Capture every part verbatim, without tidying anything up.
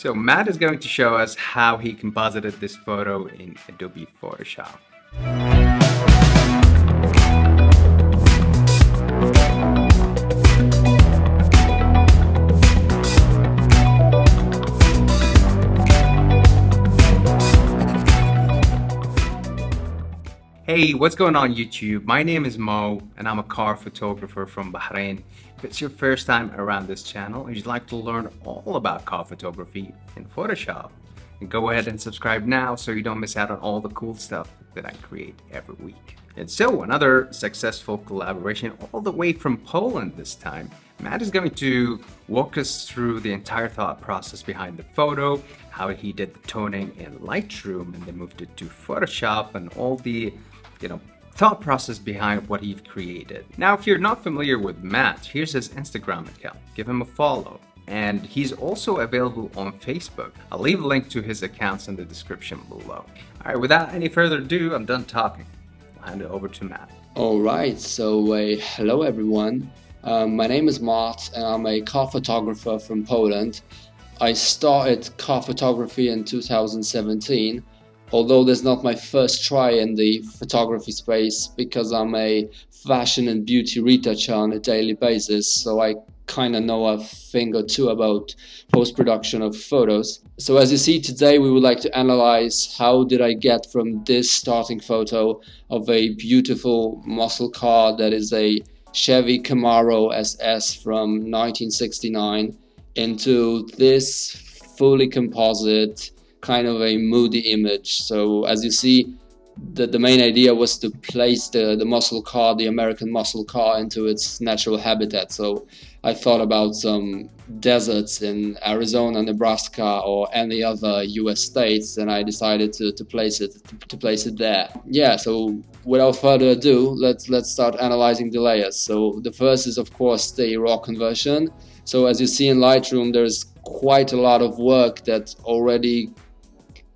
So Matt is going to show us how he composited this photo in Adobe Photoshop. Hey, what's going on YouTube? My name is Mo and I'm a car photographer from Bahrain. If it's your first time around this channel and you'd like to learn all about car photography in Photoshop, then go ahead and subscribe now so you don't miss out on all the cool stuff that I create every week. And so another successful collaboration all the way from Poland this time. Matt is going to walk us through the entire thought process behind the photo, how he did the toning in Lightroom and then moved it to Photoshop and all the you know, thought process behind what he's created. Now, if you're not familiar with Matt, here's his Instagram account. Give him a follow. And he's also available on Facebook. I'll leave a link to his accounts in the description below. All right, without any further ado, I'm done talking. I'll hand it over to Matt. All right, so uh, hello everyone. Um, my name is Matt and I'm a car photographer from Poland. I started car photography in two thousand seventeen. Although that's not my first try in the photography space because I'm a fashion and beauty retoucher on a daily basis, so I kind of know a thing or two about post-production of photos. So as you see today, we would like to analyze how did I get from this starting photo of a beautiful muscle car that is a Chevy Camaro S S from nineteen sixty-nine into this fully composite kind of a moody image. So as you see, the, the main idea was to place the, the muscle car, the American muscle car, into its natural habitat. So I thought about some deserts in Arizona, Nebraska, or any other U S states, and I decided to, to place it to, to place it there. Yeah, so without further ado, let's let's start analyzing the layers. So the first is of course the raw conversion. So as you see in Lightroom, there's quite a lot of work that already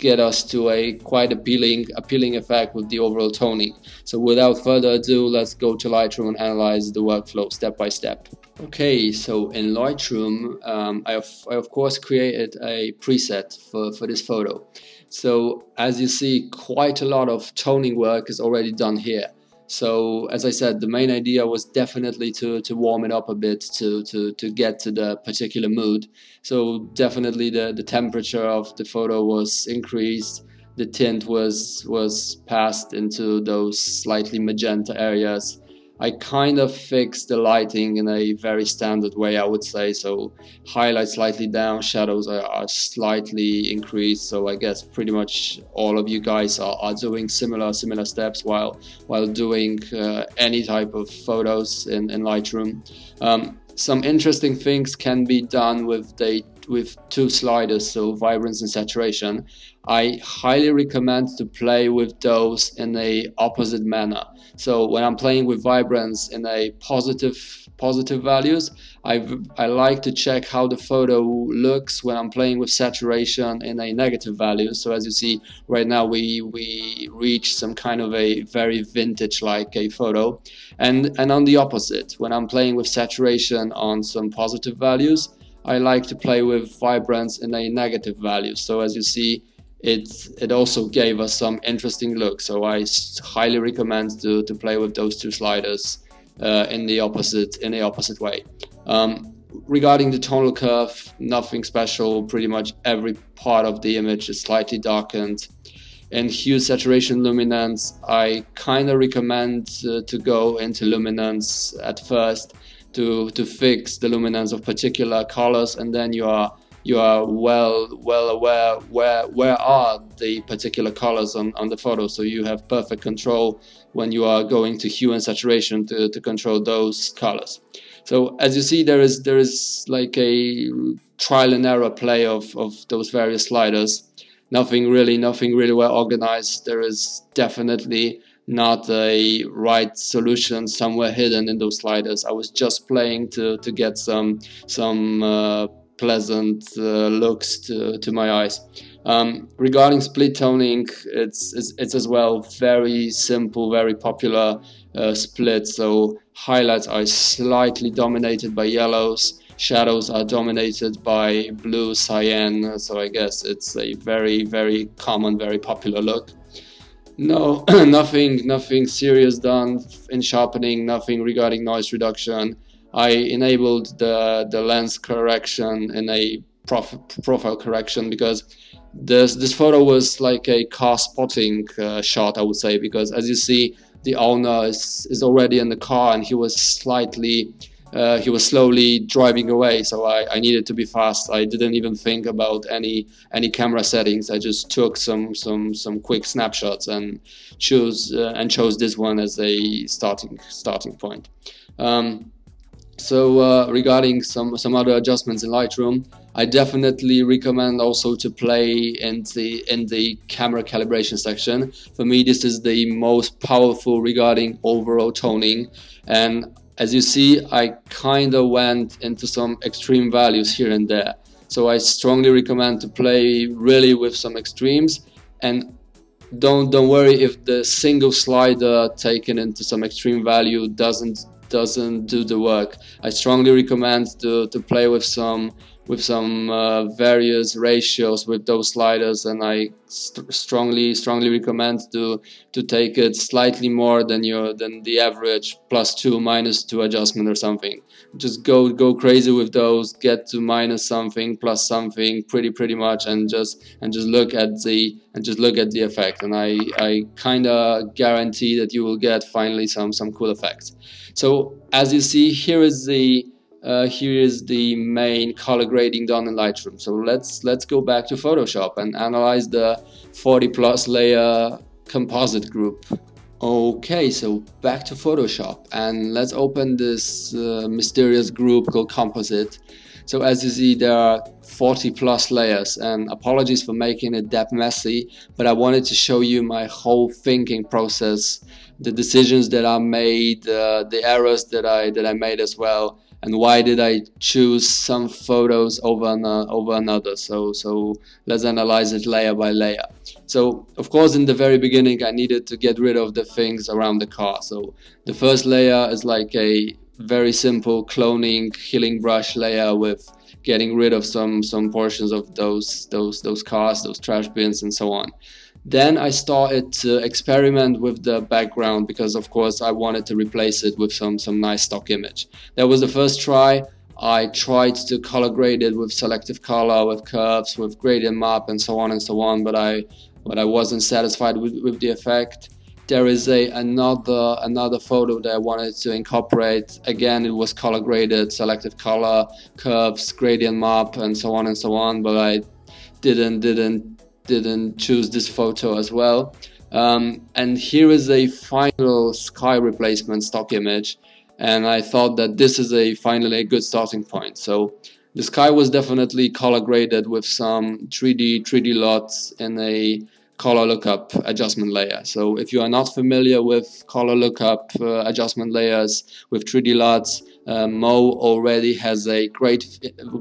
get us to a quite appealing appealing effect with the overall toning. So without further ado, let's go to Lightroom and analyze the workflow step by step. Okay, so in Lightroom, um, I, have, I of course created a preset for, for this photo. So as you see, quite a lot of toning work is already done here. So as I said, the main idea was definitely to, to warm it up a bit, to, to, to get to the particular mood. So definitely the, the temperature of the photo was increased, the tint was, was passed into those slightly magenta areas. I kind of fixed the lighting in a very standard way, I would say. So highlights slightly down, shadows are, are slightly increased. So I guess pretty much all of you guys are, are doing similar similar steps while while doing uh, any type of photos in, in Lightroom. Um, some interesting things can be done with the with two sliders, so vibrance and saturation. I highly recommend to play with those in a opposite manner. So when I'm playing with vibrance in a positive positive values, I, I like to check how the photo looks when I'm playing with saturation in a negative value. So as you see right now, we we reach some kind of a very vintage like a photo, and and on the opposite, when I'm playing with saturation on some positive values, I like to play with vibrance in a negative value. So as you see, it, it also gave us some interesting look. So I highly recommend to, to play with those two sliders uh, in the opposite in the opposite way. Um, regarding the tonal curve, nothing special. Pretty much every part of the image is slightly darkened. And hue, saturation, luminance, I kind of recommend uh, to go into luminance at first to to fix the luminance of particular colors, and then you are you are well well aware where where are the particular colors on, on the photo, so you have perfect control when you are going to hue and saturation to, to control those colors. So as you see, there is there is like a trial and error play of, of those various sliders. Nothing really nothing really well organized. There is definitely not a right solution somewhere hidden in those sliders. I was just playing to, to get some some uh, pleasant uh, looks to, to my eyes. Um, regarding split toning, it's, it's, it's as well very simple, very popular uh, split. So highlights are slightly dominated by yellows, shadows are dominated by blue, cyan, so I guess it's a very, very common, very popular look. No, nothing, nothing serious done in sharpening, nothing regarding noise reduction. I enabled the, the lens correction and a prof, profile correction because this, this photo was like a car spotting uh, shot, I would say, because as you see, the owner is, is already in the car and he was slightly, uh, he was slowly driving away. So I, I needed to be fast. I didn't even think about any any camera settings. I just took some some some quick snapshots and chose uh, and chose this one as a starting starting point. Um, So uh, regarding some, some other adjustments in Lightroom, I definitely recommend also to play in the, in the camera calibration section. For me, this is the most powerful regarding overall toning. And as you see, I kind of went into some extreme values here and there. So I strongly recommend to play really with some extremes, and don't, don't worry if the single slider taken into some extreme value doesn't doesn't do the work. I strongly recommend to, to play with some with some uh, various ratios with those sliders, and I st strongly strongly recommend to to take it slightly more than your than the average plus two minus two adjustment or something. Just go go crazy with those, get to minus something plus something pretty pretty much, and just and just look at the and just look at the effect, and I, I kinda guarantee that you will get finally some some cool effects. So as you see, here is the Uh, here is the main color grading done in Lightroom. So let's let's go back to Photoshop and analyze the forty plus layer composite group. Okay, so back to Photoshop and let's open this uh, mysterious group called composite. So as you see, there are forty plus layers, and apologies for making it that messy, but I wanted to show you my whole thinking process, the decisions that I made, uh, the errors that I that I made as well, and why did I choose some photos over an, uh, over another. So so let's analyze it layer by layer. So of course, in the very beginning, I needed to get rid of the things around the car. So the first layer is like a very simple cloning healing brush layer with getting rid of some some portions of those those those cars, those trash bins, and so on. Then I started to experiment with the background because, of course, I wanted to replace it with some, some nice stock image. That was the first try. I tried to color grade it with selective color, with curves, with gradient map, and so on and so on, but I, but I wasn't satisfied with, with the effect. There is a, another, another photo that I wanted to incorporate. Again, it was color graded, selective color, curves, gradient map, and so on and so on, but I didn't, didn't, didn't choose this photo as well. Um, and here is a final sky replacement stock image, and I thought that this is a finally a good starting point. So the sky was definitely color graded with some three D lots in a color lookup adjustment layer. So if you are not familiar with color lookup uh, adjustment layers with three D lots, Uh, Mo already has a great,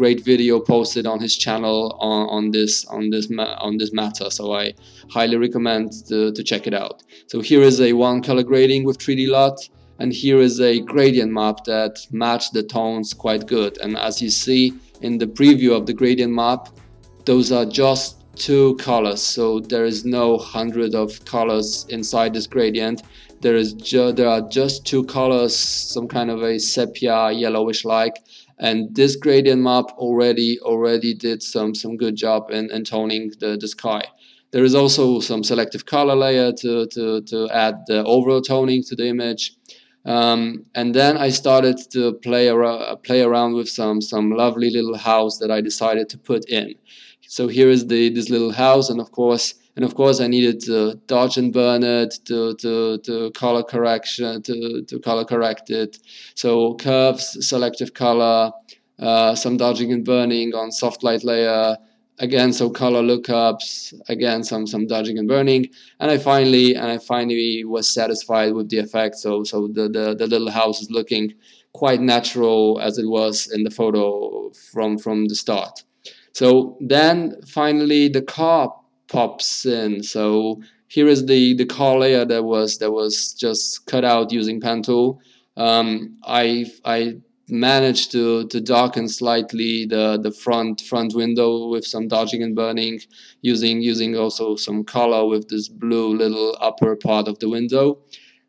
great video posted on his channel on, on this, on this, ma on this matter. So I highly recommend to, to check it out. So here is a one color grading with three D lot, and here is a gradient map that matched the tones quite good. And as you see in the preview of the gradient map, those are just two colors, so there is no hundred of colors inside this gradient. There is ju there are just two colors, some kind of a sepia yellowish like, and this gradient map already already did some some good job in, in toning the, the sky. There is also some selective color layer to to to add the overall toning to the image. Um, and then I started to play around, play around with some some lovely little house that I decided to put in. So here is the this little house, and of course and of course I needed to dodge and burn it, to to to color correction, to to color correct it. So curves, selective color, uh, some dodging and burning on soft light layer. Again, so color lookups, again some some dodging and burning, and I finally and I finally was satisfied with the effect. So so the, the the little house is looking quite natural as it was in the photo from from the start. So then finally the car pops in. So here is the the car layer that was that was just cut out using pen tool. Um, I I managed to to darken slightly the the front front window with some dodging and burning, using using also some color with this blue little upper part of the window.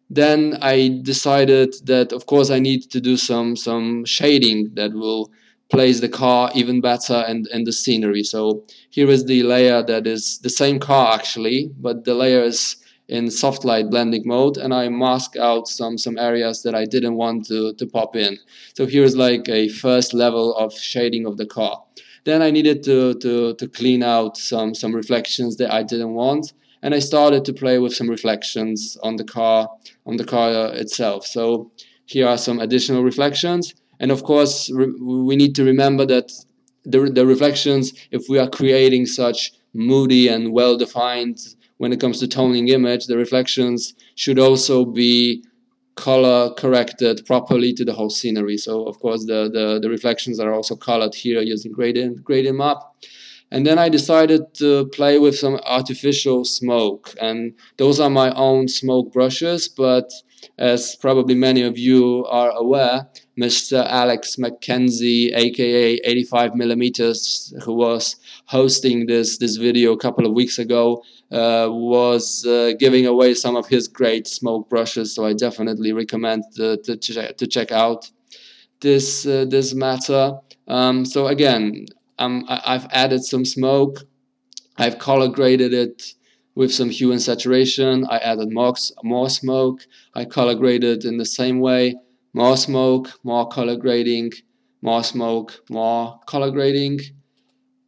Then I decided that of course I need to do some some shading that will place the car even better and and the scenery. So here is the layer that is the same car actually, but the layer is in soft light blending mode, and I mask out some some areas that I didn't want to, to pop in. So here is like a first level of shading of the car. Then I needed to, to, to clean out some, some reflections that I didn't want, and I started to play with some reflections on the car, on the car itself. So here are some additional reflections, and of course we need to remember that the, the reflections, if we are creating such moody and well-defined, when it comes to toning image, the reflections should also be color corrected properly to the whole scenery. So of course the, the, the reflections are also colored here using gradient, gradient map. And then I decided to play with some artificial smoke, and those are my own smoke brushes, but as probably many of you are aware, Mister Alex Mackenzie, aka eighty-five millimeter, who was hosting this, this video a couple of weeks ago, uh, was uh, giving away some of his great smoke brushes, so I definitely recommend to, to, ch to check out this, uh, this matter. Um, so again, um, I've added some smoke, I've color graded it with some hue and saturation, I added more, more smoke, I color graded in the same way, more smoke, more color grading, more smoke, more color grading,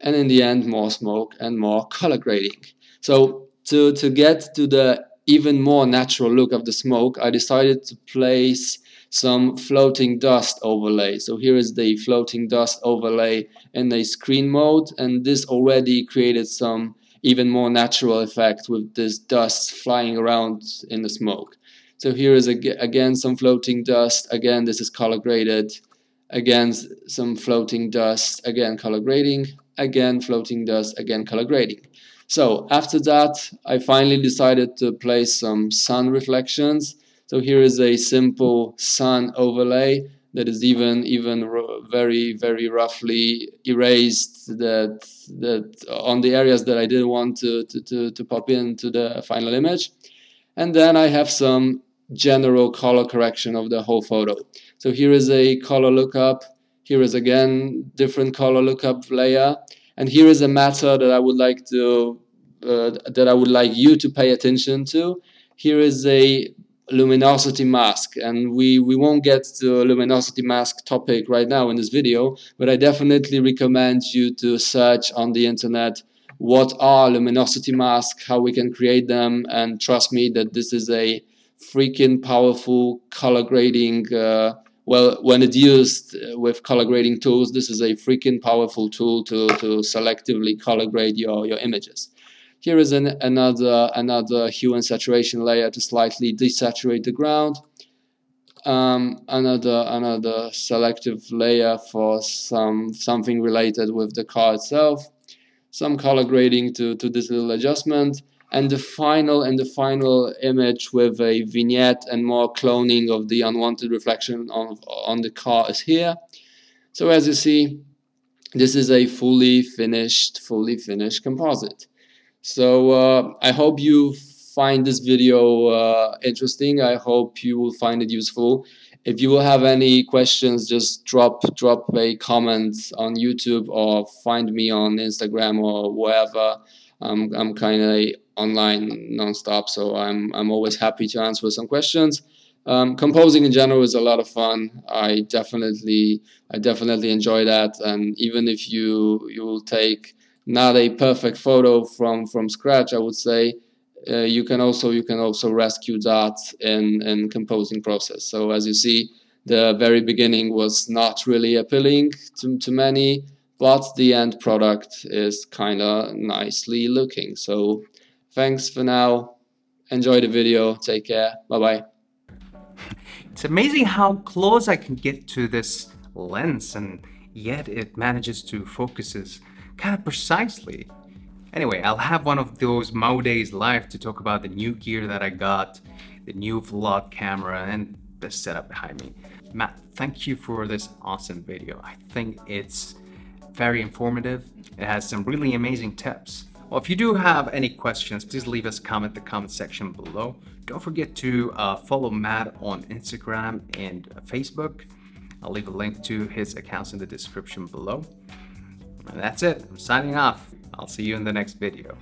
and in the end more smoke and more color grading. So to, to get to the even more natural look of the smoke, I decided to place some floating dust overlay. So here is the floating dust overlay in the screen mode, and this already created some even more natural effect with this dust flying around in the smoke. So here is ag again some floating dust, again this is color graded, again some floating dust, again color grading, again floating dust, again color grading. So after that I finally decided to place some sun reflections. So here is a simple sun overlay that is even even very very roughly erased that that on the areas that I didn't want to, to, to, to pop into the final image. And then I have some general color correction of the whole photo. So here is a color lookup, here is again different color lookup layer, and here is a matter that I would like to uh, that I would like you to pay attention to. Here is a luminosity mask, and we we won't get to a luminosity mask topic right now in this video, but I definitely recommend you to search on the internet what are luminosity masks, how we can create them, and trust me that this is a freaking powerful color grading, uh, well, when it's used with color grading tools, this is a freaking powerful tool to, to selectively color grade your, your images. Here is an, another, another hue and saturation layer to slightly desaturate the ground. Um, another, another selective layer for some, something related with the car itself. Some color grading to, to this little adjustment. And the final and the final image with a vignette and more cloning of the unwanted reflection on, on the car is here. So as you see, this is a fully finished, fully finished composite. So uh, I hope you find this video uh, interesting. I hope you will find it useful. If you will have any questions, just drop drop a comment on YouTube or find me on Instagram or wherever. I'm I'm kind of online non-stop, so I'm I'm always happy to answer some questions. Um, composing in general is a lot of fun. I definitely I definitely enjoy that, and even if you you will take not a perfect photo from from scratch, I would say uh, you can also you can also rescue that in in composing process. So as you see, the very beginning was not really appealing to, to many, but the end product is kind of nicely looking. So thanks for now, enjoy the video, take care, bye bye. It's amazing how close I can get to this lens, and yet it manages to focus us kind of precisely. Anyway, I'll have one of those Mau days live to talk about the new gear that I got, the new vlog camera, and the setup behind me. Matt, thank you for this awesome video. I think it's very informative. It has some really amazing tips. Well, if you do have any questions, please leave us a comment in the comment section below. Don't forget to uh, follow Matt on Instagram and Facebook. I'll leave a link to his accounts in the description below. And that's it. I'm signing off. I'll see you in the next video.